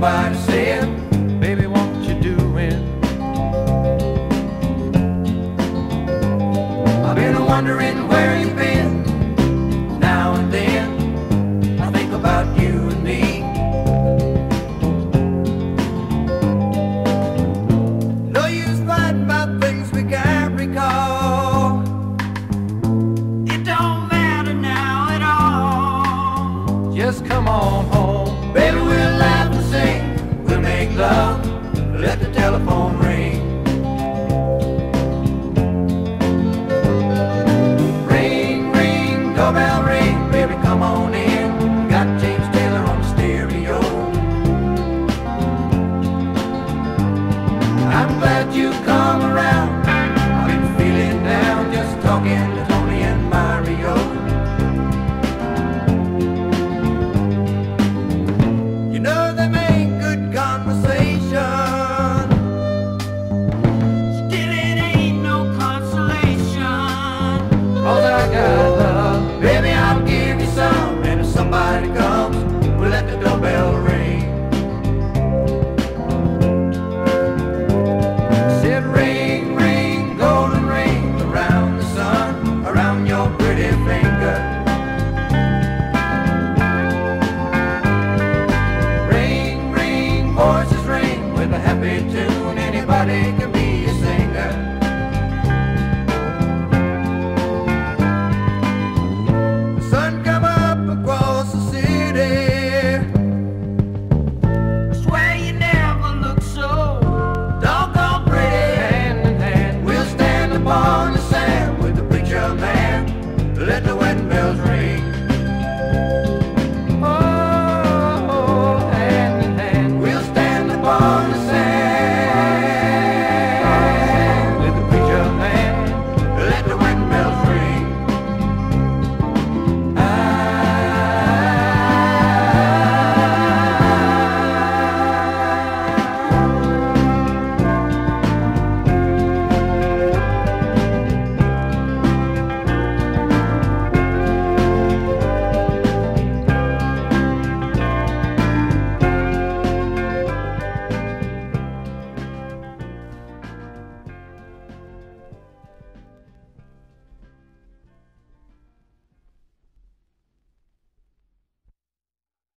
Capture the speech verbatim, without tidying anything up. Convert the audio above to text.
somebody said, baby, what you doing? I've been wondering where you've been. Now and then I think about you and me. No use fighting about things we can't recall. It don't matter now at all. Just come on home, baby, we'll laugh and sing. We'll make love, let the telephone ring. Doorbell ring, baby, come on in. Got James Taylor on the stereo. I'm glad you come around. I've been feeling down, just talking to Tony and Mario. You know they make good conversation. Still it ain't no consolation. All that I got. And if somebody comes, we'll let the doorbell ring. I said ring, ring, golden ring, around the sun, around your pretty finger. Ring, ring, voices ring, with a happy tune, anybody can be a singer. On the